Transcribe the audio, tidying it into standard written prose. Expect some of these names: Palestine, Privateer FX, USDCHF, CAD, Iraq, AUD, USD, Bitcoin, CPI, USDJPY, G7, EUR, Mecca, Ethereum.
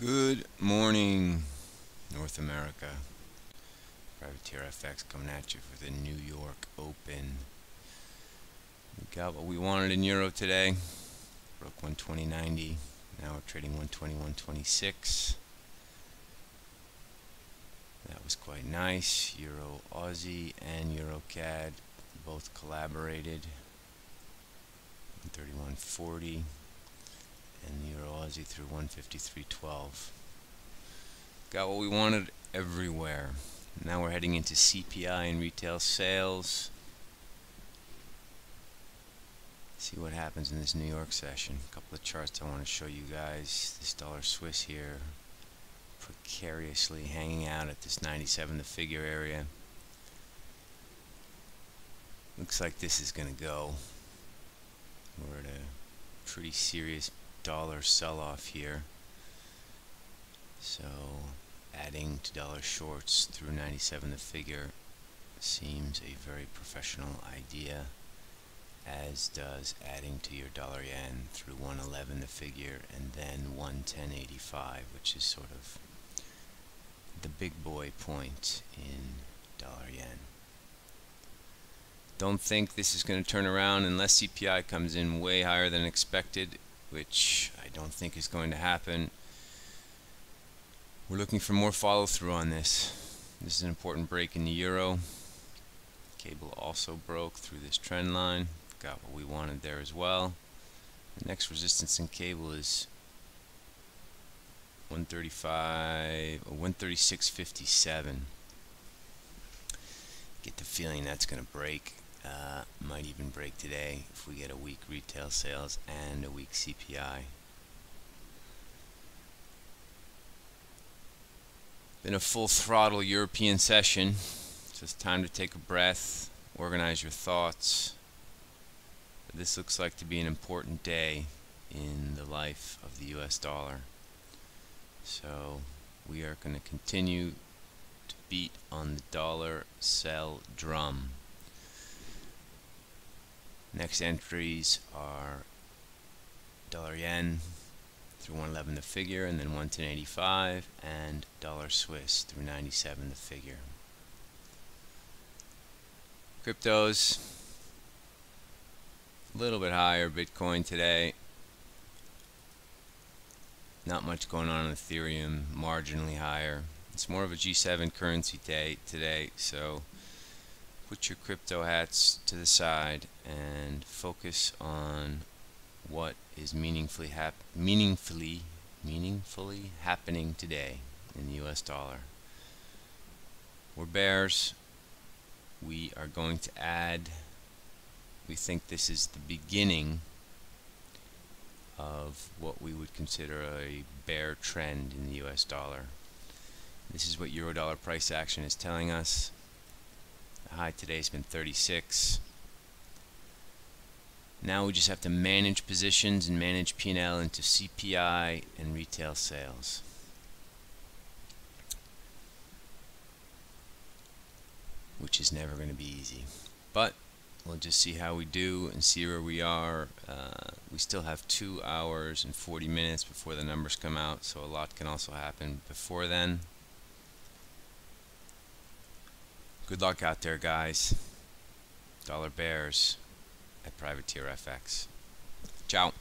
Good morning, North America. Privateer FX coming at you for the New York Open. We got what we wanted in euro today. Broke 120.90. Now we're trading 121.26. That was quite nice. Euro Aussie and Euro CAD both collaborated. 131.40. And the Euro Aussie through 153.12. Got what we wanted everywhere. Now we're heading into CPI and retail sales. See what happens in this New York session. A couple of charts I want to show you guys. This dollar Swiss here precariously hanging out at this 97 the figure area. Looks like this is going to go. We're at a pretty serious dollar sell-off here, so adding to dollar shorts through 97 the figure seems a very professional idea, as does adding to your dollar yen through 111 the figure and then 110.85, which is sort of the big boy point in dollar yen. Don't think this is going to turn around unless CPI comes in way higher than expected, which I don't think is going to happen. We're looking for more follow-through on this. This is an important break in the euro. Cable also broke through this trend line. Got what we wanted there as well. The next resistance in cable is 135 or 136.57. Get the feeling that's going to break. Might even break today if we get a weak retail sales and a weak CPI. Been a full throttle European session, so it's time to take a breath, organize your thoughts. But this looks like to be an important day in the life of the US dollar. So we are going to continue to beat on the dollar sell drum. Next entries are dollar yen through 111 the figure and then 110.85, and dollar Swiss through 97 the figure. Cryptos a little bit higher. Bitcoin today, not much going on in Ethereum, marginally higher. It's more of a G7 currency day today, so put your crypto hats to the side and focus on what is meaningfully happening today in the US dollar. We're bears. We are going to add. We think this is the beginning of what we would consider a bear trend in the US dollar. This is what euro dollar price action is telling us. The high today's been 36. Now we just have to manage positions and manage P&L into CPI and retail sales. Which is never going to be easy. But we'll just see how we do and see where we are. We still have 2 hours and 40 minutes before the numbers come out, so a lot can also happen before then. Good luck out there, guys. Dollar Bears at Privateer FX. Ciao.